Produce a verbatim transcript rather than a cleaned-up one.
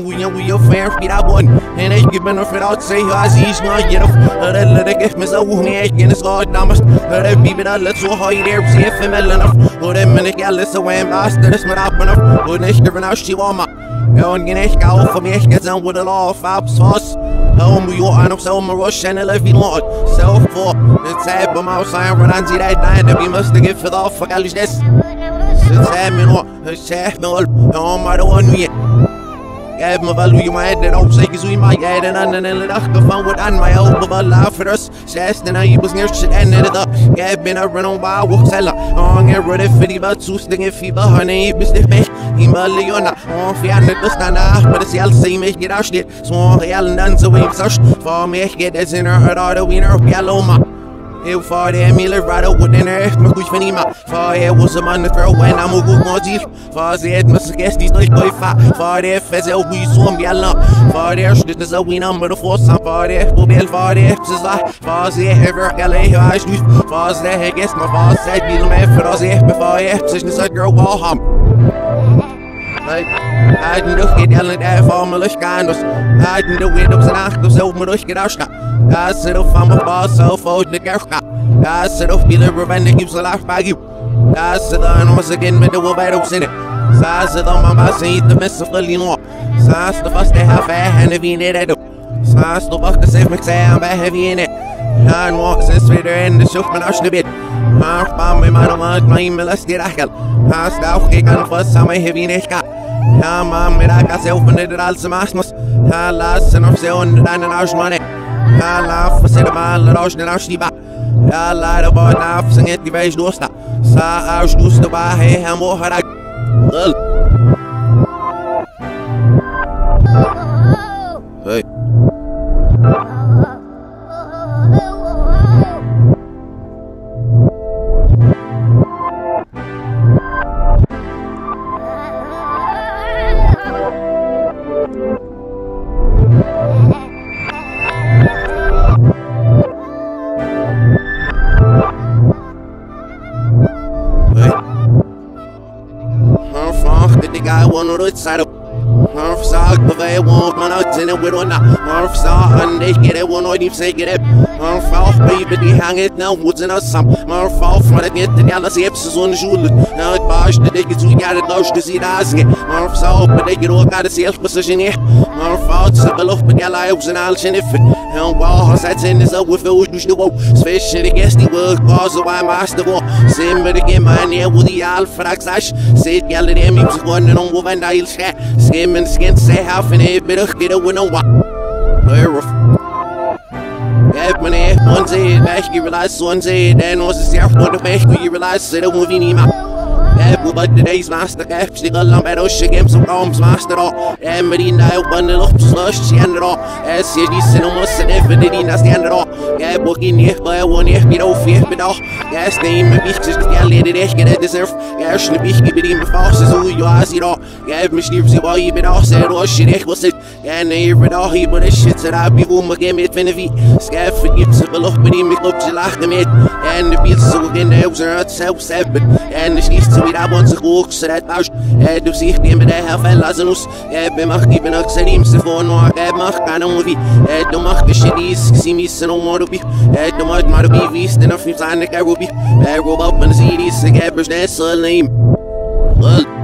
we young, we your fan, feed I one. And they give benefit, I'll say, I see, not yet. Let let it get me so who is hard, damas. Let it be, but I let so hard, there, see if I'm enough. Or them, and I let so ambassador, this man up enough. Or they give an out, she want my. And you neck out for me, get down with a law of fab sauce. Home, we are on so rush and eleven lot. Self for the tab of my sign, run on that night, that we must get for the fuck out of this. Gave me value, my head, that I'm sick as we might get an unending luck. The fun with on my help of a laugh for us. Says then I was near shit and ended up. Gave me a run on by Wuxella. On a run of fifty about two stinging fever, honey, Mister Fish. Himalayan, on Fianna, the standard, but it's the L C, make it out shit. Swan, the Allen, and the waves such. For me, get as in her, her, the winner of Yaloma. Eu farei me levar ao dinner, mas cujo venima. Farei o semana throw when I'm a good motive. Farei mas guesses dois dois fa. Farei fazer o bicho ambiela. Farei as coisas a win number força. Farei o bel farei precisa. Farei ever galei as luz. Farei guess my boss said me me farei me farei precisa said girl wall hump. Like. I didn't look at Ellen at Formalish Gandos. I didn't do windows and actors over the Shkidashka. I said of Fama Boss, so for the Gershka. I said of Billy Ravendi gives a laugh by you. I said, and once again, with the Wabados in it. So I said, on my boss, eat the mess of the Lino. So I said, the first they have fair and if you need it. So I said, the buck the same exam by heavy in it. Nine walks and straighter and the shopman ash the bit. My family, my mother, my molested Akel. I said, I'll kick on the first time I heavy in it. Ja, man, mit der Kasse auf und nicht alles machen muss. Ja, lassen auf sie und deinen Ausmann. Ja, laufen sie mal raus, nicht raus, die Bar. Ja, leider war es nicht, die Weiß los da. Sah aus, du war, hey, Herr Moharak. Hey. Side of Murph saw the way won't run out in it with or not. Murph saw and they get it, one or deep say get it. Murph off, baby, they hang it now, woods in us some. Murph off, when I get the gallows, the eps is on the shoulder. Now it bash the diggers, we got it, lush to see the eyes get. Murph saw, but they get all got a self position here. Murph out, so I love the gallows and I'll chin if it. And while her sets in this up with those who should walk, especially against the world, cause of my master war. Same with the game, my name with the alpha, I sash. Say, gallery, them, you just want to know what and I'll share. Skim and skin, say half an eight, better get a winner. When I one day back, you realize one day, then was the self for the back, you realize that a movie nima. But today's master cap, she got long battle, she gave some arms, master all. And Medina bundle up, slush, she ended all. As she said, almost an infinity, that's the end of all. Gab walking here, but one year, be no fear, but all. Gas name, the beach is the lady, they get it deserved. Gash, the beach, give it in the forces, who you are, see all. Gab, mischiefs, you are even all, said all, shit, was it. And they read all, he but the shit that I be whom again, it finity. Scab forgives the love, but he make up, she locked them in. And the beats, so again, they was her self seven. And the sheets to it, I want. Ze red baust, hij doet zich niet met de helft en laat ze los. Hij bemacht, ik ben ook zijn liefste voor noor. Hij mag aan een movie. Hij doet macht, de shit is, ik zie missen om maar op je. Hij doet macht, maar op je wist en of niet aan de karobi. Hij roept op mijn ziel is, ik heb er snel alleen.